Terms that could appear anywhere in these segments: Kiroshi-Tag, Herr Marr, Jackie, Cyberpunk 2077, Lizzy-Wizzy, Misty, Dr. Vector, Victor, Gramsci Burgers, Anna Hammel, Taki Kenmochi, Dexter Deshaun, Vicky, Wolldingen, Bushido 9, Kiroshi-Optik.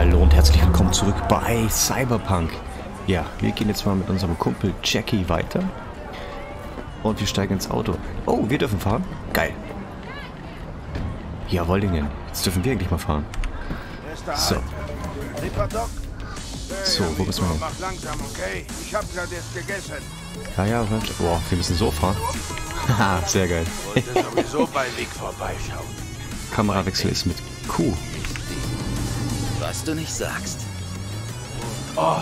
Hallo und herzlich willkommen zurück bei Cyberpunk. Ja, wir gehen jetzt mal mit unserem Kumpel Jackie weiter. Und wir steigen ins Auto. Oh, wir dürfen fahren? Geil. Ja, Wolldingen. Jetzt dürfen wir eigentlich mal fahren. So. So, wo müssen wir hin? Mach langsam, okay? Ich hab grad erst gegessen. Ja, ja, boah, wir müssen so fahren. Haha, sehr geil. Ich wollte sowieso bei Vicky vorbeischauen. Kamerawechsel ist mit Q. Was du nicht sagst. Oh,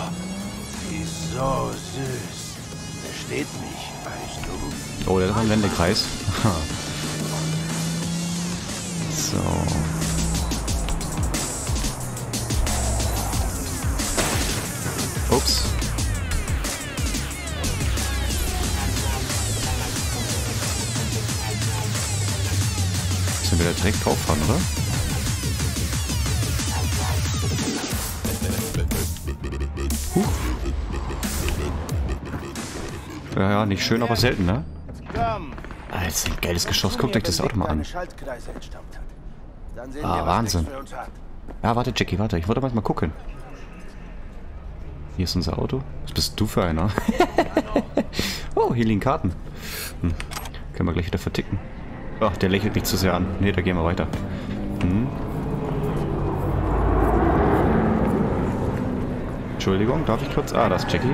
sie ist so süß. Versteht mich, weißt du. Oh, der war ein Wendekreis. So. Ups. Müssen wir da direkt drauf fahren, oder? Ja, ja, nicht schön, aber selten, ne? Das ist ein geiles Geschoss. Guckt euch das Auto mal an. Ah, Wahnsinn. Ja, warte, Jackie, warte. Ich wollte mal gucken. Hier ist unser Auto. Was bist du für einer? Oh, hier liegen Karten. Hm. Können wir gleich wieder verticken. Ach, der lächelt nicht zu sehr an. Ne, da gehen wir weiter. Hm. Entschuldigung, darf ich kurz... Ah, das ist Jackie.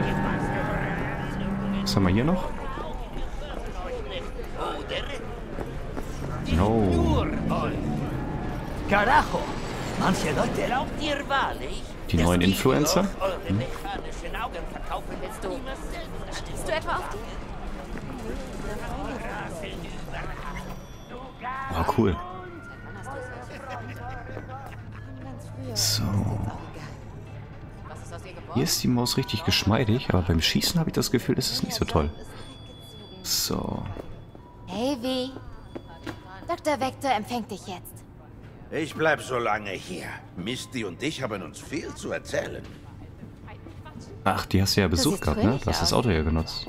Was haben wir hier noch? No. Die neuen Influencer? Hm. Oh, cool. So. Hier ist die Maus richtig geschmeidig, aber beim Schießen habe ich das Gefühl, das ist nicht so toll. So. Hey, Vicky. Dr. Vector empfängt dich jetzt. Ich bleib so lange hier. Misty und ich haben uns viel zu erzählen. Ach, die hast du ja Besuch gehabt, ne? Du hast das Auto ja genutzt.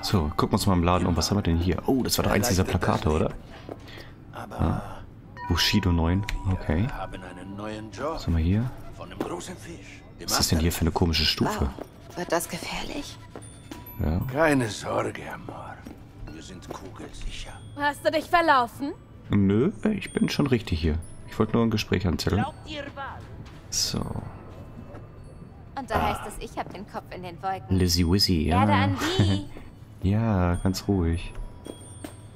So, gucken wir uns mal im Laden um. Was haben wir denn hier? Oh, das war doch eins dieser Plakate, oder? Ja. Bushido 9. Okay. Was haben wir hier? Was ist das denn hier für eine komische Stufe? Wow. Wird das gefährlich? Ja. Keine Sorge, Herr Marr. Wir sind kugelsicher. Hast du dich verlaufen? Nö, ich bin schon richtig hier. Ich wollte nur ein Gespräch anzetteln. So. Und da heißt es, ich hab den Kopf in den Wolken. Lizzy-Wizzy, ja. An die. Ja, ganz ruhig.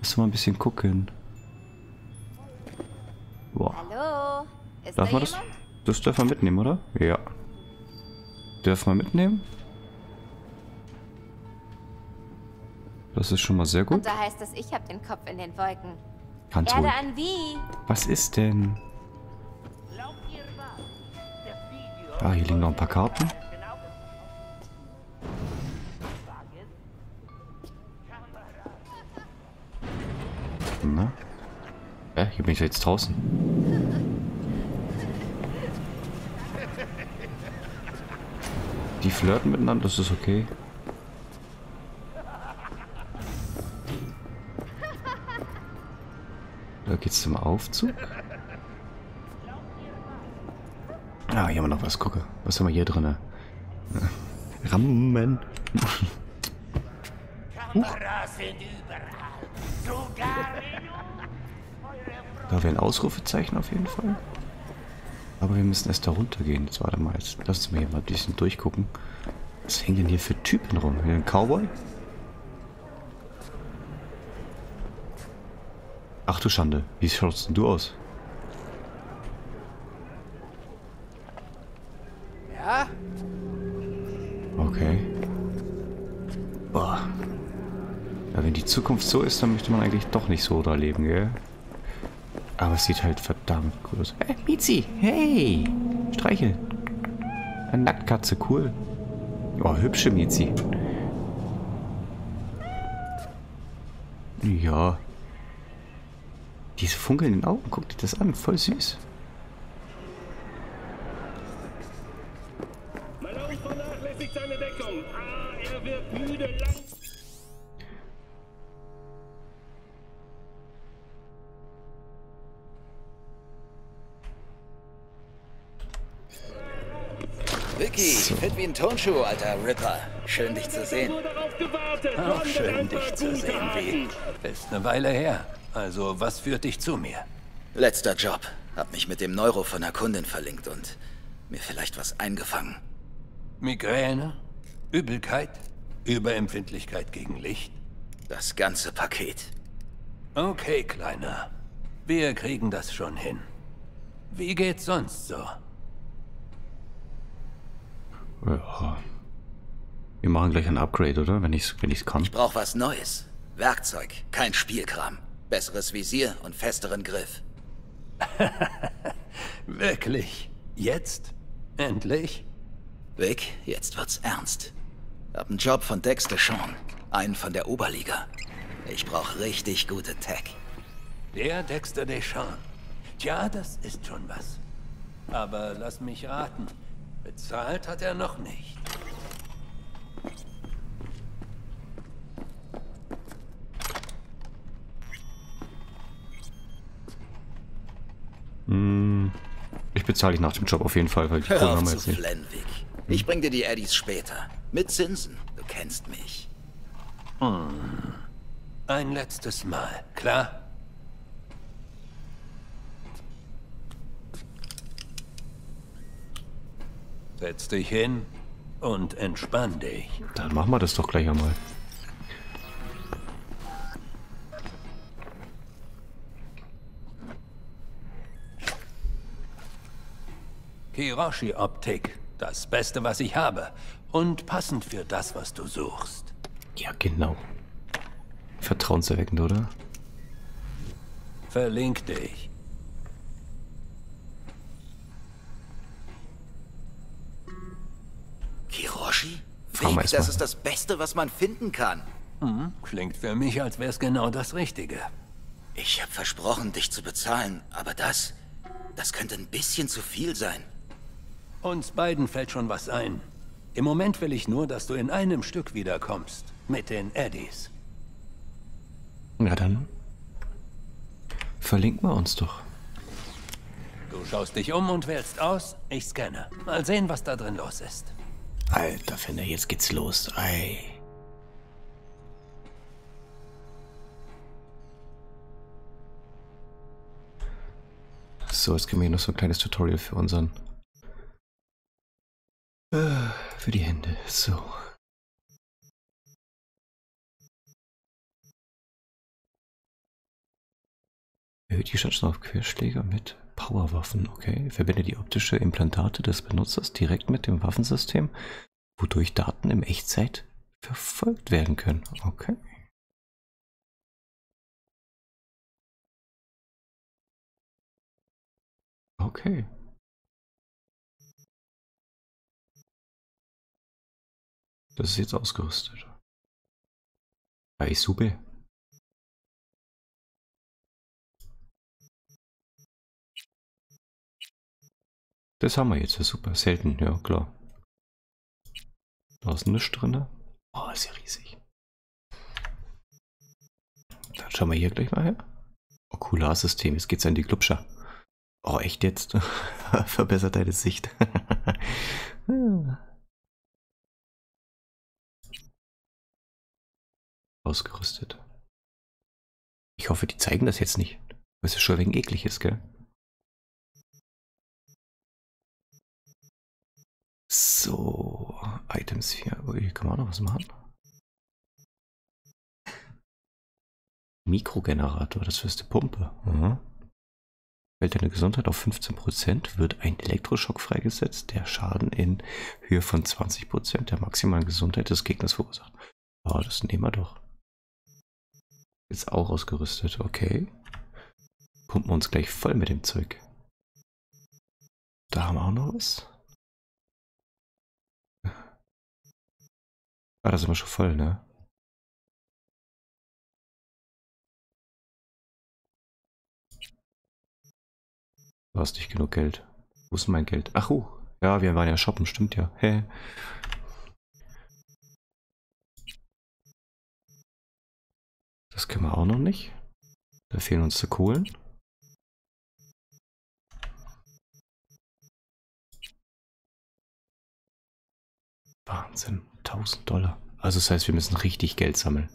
Lass mal ein bisschen gucken. Wow. Hallo? Ist da jemand? Das dürfen wir mitnehmen, oder? Ja. Dürfen wir mitnehmen? Das ist schon mal sehr gut. Und da heißt es, ich hab den Kopf in den Wolken. Ganz ruhig. An wie? Was ist denn? Ah, hier liegen noch ein paar Karten. Na? Ja, hier bin ich jetzt draußen. Die flirten miteinander, das ist okay. Da geht's zum Aufzug. Ah, hier haben wir noch was. Gucke, was haben wir hier drin? Ramen. Da wäre ein Ausrufezeichen auf jeden Fall. Aber wir müssen erst da runtergehen. Jetzt warte mal, jetzt lass uns mal hier mal ein bisschen durchgucken. Was hängen denn hier für Typen rum? Hier ein Cowboy? Ach du Schande, wie schaust denn du aus? Ja? Okay. Boah. Ja, wenn die Zukunft so ist, dann möchte man eigentlich doch nicht so da leben, gell? Aber es sieht halt verdammt cool aus. Hey, Mizi! Hey! Streichel! Eine Nacktkatze, cool. Oh, hübsche Mizi. Ja. Diese funkelnden Augen, guck dir das an. Voll süß. Vicky, so. Fit wie ein Turnschuh, alter Ripper. Schön, dich zu sehen. Auch schön, dich zu sehen, Vicky. Ist eine Weile her. Also, was führt dich zu mir? Letzter Job. Hab mich mit dem Neuro von einer Kundin verlinkt und mir vielleicht was eingefangen. Migräne, Übelkeit, Überempfindlichkeit gegen Licht. Das ganze Paket. Okay, Kleiner. Wir kriegen das schon hin. Wie geht's sonst so? Ja. Wir machen gleich ein Upgrade, oder? Wenn ich's kann. Ich brauche was Neues. Werkzeug, kein Spielkram. Besseres Visier und festeren Griff. Wirklich? Jetzt? Endlich? Vic, jetzt wird's ernst. Hab einen Job von Dexter Deshaun. Einen von der Oberliga. Ich brauche richtig gute Tech. Der Dexter Deshaun. Tja, das ist schon was. Aber lass mich raten. Bezahlt hat er noch nicht. Ich bezahle dich nach dem Job auf jeden Fall, weil ich Kohle nochmal erzähle. Ich bring dir die Eddies später. Mit Zinsen. Du kennst mich. Hm. Ein letztes Mal, klar? Setz dich hin und entspann dich. Dann machen wir das doch gleich einmal. Kiroshi-Optik. Das Beste, was ich habe. Und passend für das, was du suchst. Ja, genau. Vertrauenserweckend, oder? Verlink dich. Kiroshi? Weg, das ist das Beste, was man finden kann. Hm, klingt für mich, als wäre es genau das Richtige. Ich habe versprochen, dich zu bezahlen, aber das könnte ein bisschen zu viel sein. Uns beiden fällt schon was ein. Im Moment will ich nur, dass du in einem Stück wiederkommst. Mit den Eddies. Na dann. Verlinken wir uns doch. Du schaust dich um und wählst aus. Ich scanne. Mal sehen, was da drin los ist. Alter Finder, jetzt geht's los. Ei. So, jetzt können wir hier noch so ein kleines Tutorial für unseren... für die Hände. So. Erhöht die Chancen auf Querschläger mit Powerwaffen. Okay. Verbinde die optische Implantate des Benutzers direkt mit dem Waffensystem, wodurch Daten in Echtzeit verfolgt werden können. Okay. Okay. Das ist jetzt ausgerüstet. Ei, super. Das haben wir jetzt, ja super. Selten, ja klar. Da ist nichts drin. Oh, ist ja riesig. Dann schauen wir hier gleich mal her. Okularsystem, jetzt geht's an die Klubscher. Oh, echt jetzt? Verbessert deine Sicht. Ausgerüstet. Ich hoffe, die zeigen das jetzt nicht. Was ja schon wegen eklig ist, gell? So, Items 4. Oh, hier kann man auch noch was machen. Mikrogenerator, das ist die Pumpe. Mhm. Fällt deine Gesundheit auf 15%, wird ein Elektroschock freigesetzt, der Schaden in Höhe von 20% der maximalen Gesundheit des Gegners verursacht. Oh, das nehmen wir doch. Ist auch ausgerüstet, okay. Pumpen wir uns gleich voll mit dem Zeug. Da haben wir auch noch was. Ah, da sind wir schon voll, ne? Du hast nicht genug Geld. Wo ist denn mein Geld? Ach, oh. Ja, wir waren ja shoppen, stimmt ja. Hä? Hey. Das können wir auch noch nicht. Da fehlen uns die Kohlen. Wahnsinn, 1000 Dollar. Also das heißt, wir müssen richtig Geld sammeln.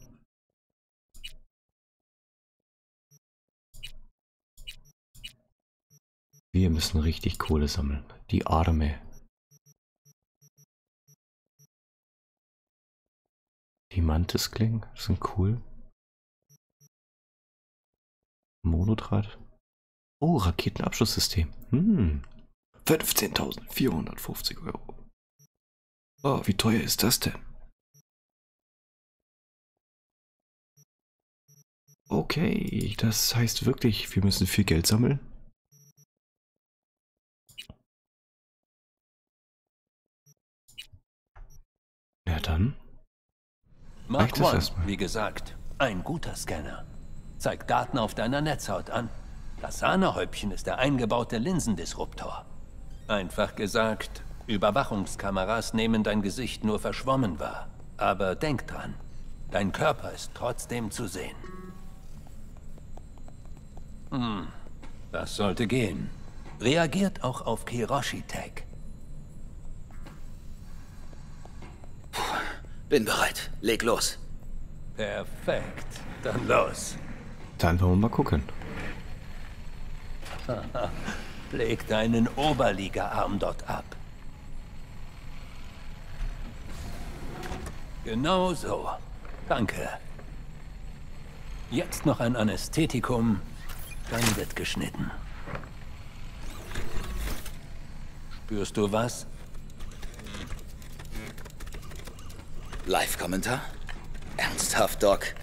Wir müssen richtig Kohle sammeln. Die Arme. Die Mantisklingen sind cool. Monodraht. Oh, Raketenabschusssystem. 15.450 Euro. Oh, wie teuer ist das denn? Okay, das heißt wirklich, wir müssen viel Geld sammeln. Na dann. Mark 1, wie gesagt, ein guter Scanner. Zeigt Daten auf deiner Netzhaut an. Das Sahnehäubchen ist der eingebaute Linsendisruptor. Einfach gesagt, Überwachungskameras nehmen dein Gesicht nur verschwommen wahr. Aber denk dran, dein Körper ist trotzdem zu sehen. Das sollte gehen. Reagiert auch auf Kiroshi-Tag. Bin bereit. Leg los. Perfekt. Dann los. Dann wollen wir mal gucken. Leg deinen Oberliga-Arm dort ab. Genau so. Danke. Jetzt noch ein Anästhetikum, dann wird geschnitten. Spürst du was? Live-Kommentar? Ernsthaft, Doc?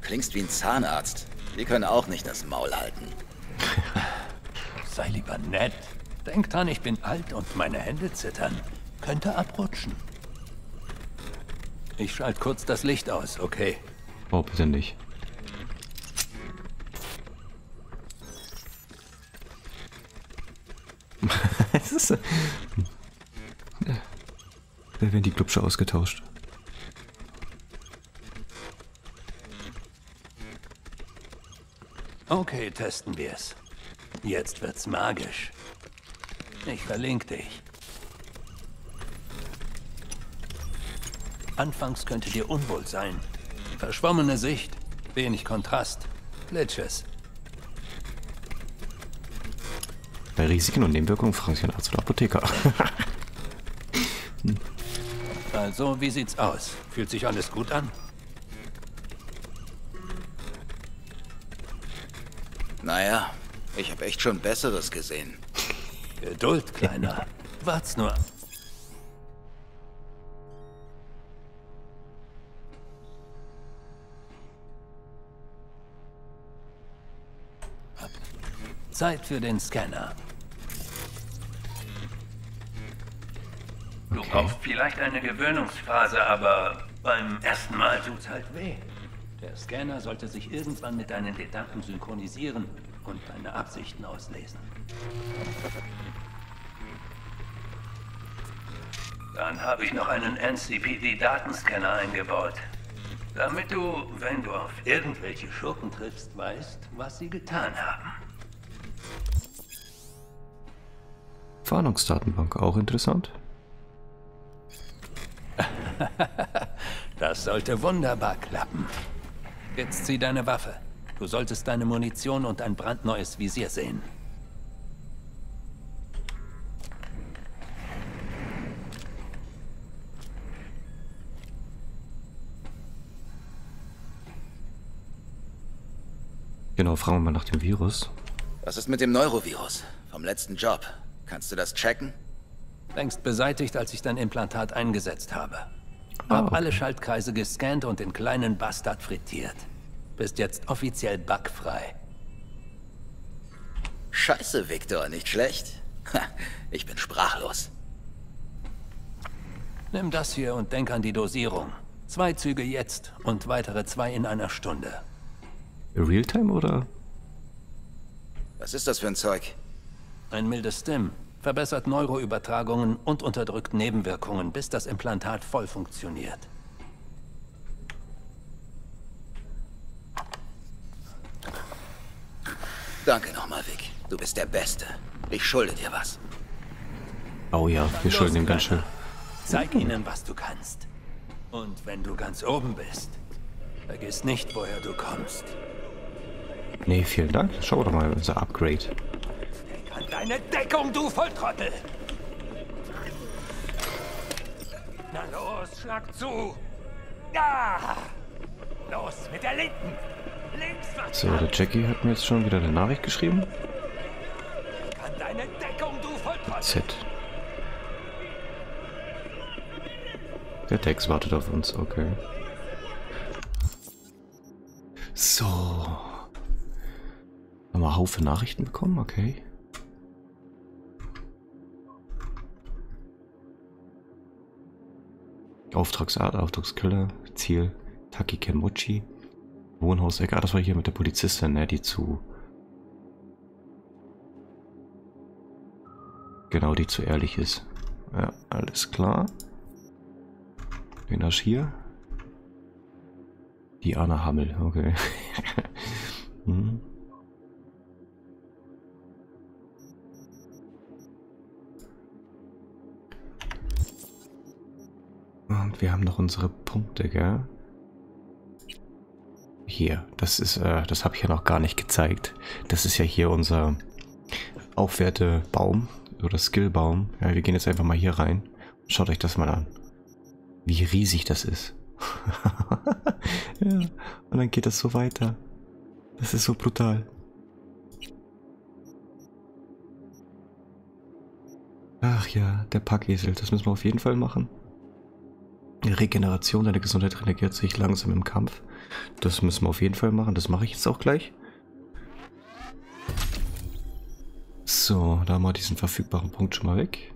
Klingst wie ein Zahnarzt. Die können auch nicht das Maul halten. Sei lieber nett. Denk dran, ich bin alt und meine Hände zittern. Könnte abrutschen. Ich schalte kurz das Licht aus, okay? Oh, bitte nicht. Es ist so. Da werden die Glubsche ausgetauscht. Okay, testen wir's. Jetzt wird's magisch. Ich verlinke dich. Anfangs könnte dir unwohl sein. Verschwommene Sicht, wenig Kontrast, Glitches. Bei Risiken und Nebenwirkungen fragen Sie einen Arzt oder Apotheker. Also, wie sieht's aus? Fühlt sich alles gut an? Naja, ich habe echt schon Besseres gesehen. Geduld, Kleiner. Wart's nur. Zeit für den Scanner. Okay. Du brauchst vielleicht eine Gewöhnungsphase, aber beim ersten Mal tut's halt weh. Der Scanner sollte sich irgendwann mit deinen Gedanken synchronisieren und deine Absichten auslesen. Dann habe ich noch einen NCPD-Datenscanner eingebaut. Damit du, wenn du auf irgendwelche Schurken triffst, weißt, was sie getan haben. Fahndungsdatenbank, auch interessant. Das sollte wunderbar klappen. Jetzt zieh deine Waffe. Du solltest deine Munition und ein brandneues Visier sehen. Genau, fragen wir mal nach dem Virus. Was ist mit dem Neurovirus? Vom letzten Job. Kannst du das checken? Längst beseitigt, als ich dein Implantat eingesetzt habe. Hab alle Schaltkreise gescannt und den kleinen Bastard frittiert. Bist jetzt offiziell bugfrei. Scheiße, Victor, nicht schlecht. Ha, ich bin sprachlos. Nimm das hier und denk an die Dosierung. 2 Züge jetzt und weitere 2 in einer Stunde. Realtime oder? Was ist das für ein Zeug? Ein mildes Stim, verbessert Neuroübertragungen und unterdrückt Nebenwirkungen, bis das Implantat voll funktioniert. Danke nochmal, Vic. Du bist der Beste. Ich schulde dir was. Oh ja, wir schulden ihm ganz schön. Zeig ihnen, was du kannst. Und wenn du ganz oben bist, vergiss nicht, woher du kommst. Nee, vielen Dank. Schau doch mal unser Upgrade. Denk an deine Deckung, du Volltrottel! Na los, schlag zu! Ah! Los, mit der linken! Links, so, der Jackie hat mir jetzt schon wieder eine Nachricht geschrieben. Denk an deine Deckung, du Volltrottel! Z. Der Text wartet auf uns, okay. So. Haben wir einen Haufen Nachrichten bekommen, okay. Auftragsart, Auftragskiller, Ziel, Taki Kenmochi, Wohnhausecke. Ah, das war hier mit der Polizistin, ne, die zu... Genau, die zu ehrlich ist. Ja, alles klar. Den Asch hier. Die Anna Hammel, okay. Hm. Und wir haben noch unsere Punkte, gell? Hier, das ist, das habe ich ja noch gar nicht gezeigt. Das ist ja hier unser Aufwertebaum oder Skillbaum. Ja, wir gehen jetzt einfach mal hier rein. Schaut euch das mal an. Wie riesig das ist. Ja, und dann geht das so weiter. Das ist so brutal. Ach ja, der Packesel. Das müssen wir auf jeden Fall machen. Regeneration, deine Gesundheit regeneriert sich langsam im Kampf. Das müssen wir auf jeden Fall machen. Das mache ich jetzt auch gleich. So, da haben wir diesen verfügbaren Punkt schon mal weg.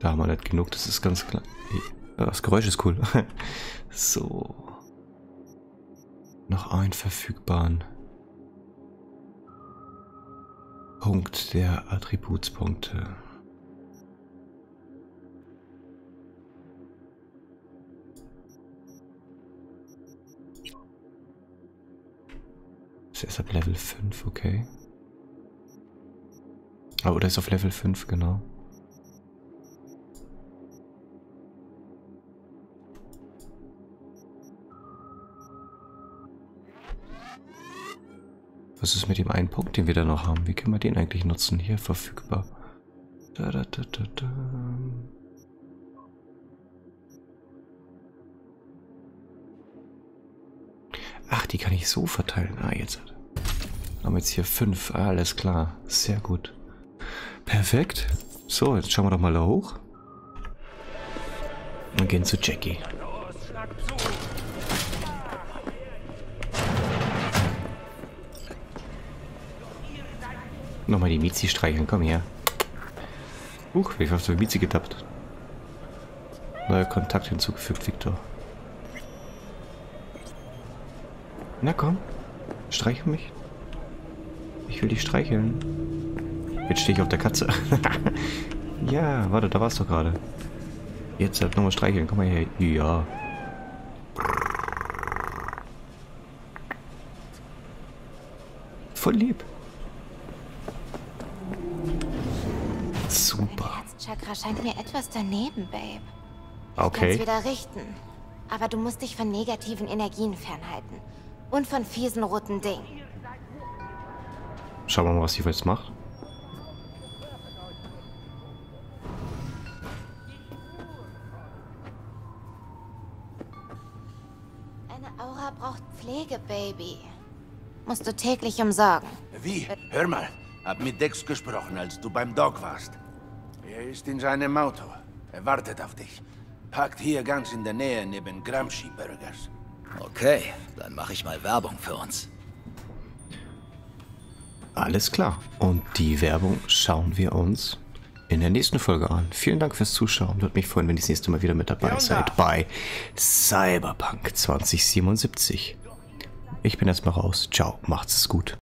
Da haben wir nicht genug, das ist ganz klar. Das Geräusch ist cool. So. Noch einen verfügbaren Punkt der Attributspunkte. Das ist ab Level 5, okay. Ah, oder ist auf Level 5, genau. Was ist mit dem einen Punkt, den wir da noch haben? Wie können wir den eigentlich nutzen? Hier verfügbar. Da, da, da, da, da. Ach, die kann ich so verteilen. Ah, jetzt haben wir jetzt hier 5. Ah, alles klar. Sehr gut. Perfekt. So, jetzt schauen wir doch mal da hoch. Und gehen zu Jackie. Nochmal die Mizi streicheln, komm her. Huch, ich hab zur Mizi getappt. Neuer Kontakt hinzugefügt, Victor. Na komm, streichel mich. Ich will dich streicheln. Jetzt stehe ich auf der Katze. Ja, warte, da war's doch gerade. Jetzt halt nochmal streicheln, komm mal her. Ja. Voll lieb. Super. Dein Herzchakra scheint mir etwas daneben, Babe. Ich kann's wieder richten. Aber du musst dich von negativen Energien fernhalten. Und von fiesen roten Dingen. Schauen wir mal, was sie jetzt macht. Eine Aura braucht Pflege, Baby. Musst du täglich umsorgen. Wie? Hör mal. Hab mit Dex gesprochen, als du beim Doc warst. Er ist in seinem Auto. Er wartet auf dich. Parkt hier ganz in der Nähe neben Gramsci Burgers. Okay, dann mache ich mal Werbung für uns. Alles klar. Und die Werbung schauen wir uns in der nächsten Folge an. Vielen Dank fürs Zuschauen. Würde mich freuen, wenn ihr das nächste Mal wieder mit dabei seid bei Cyberpunk 2077. Ich bin jetzt mal raus. Ciao, macht's gut.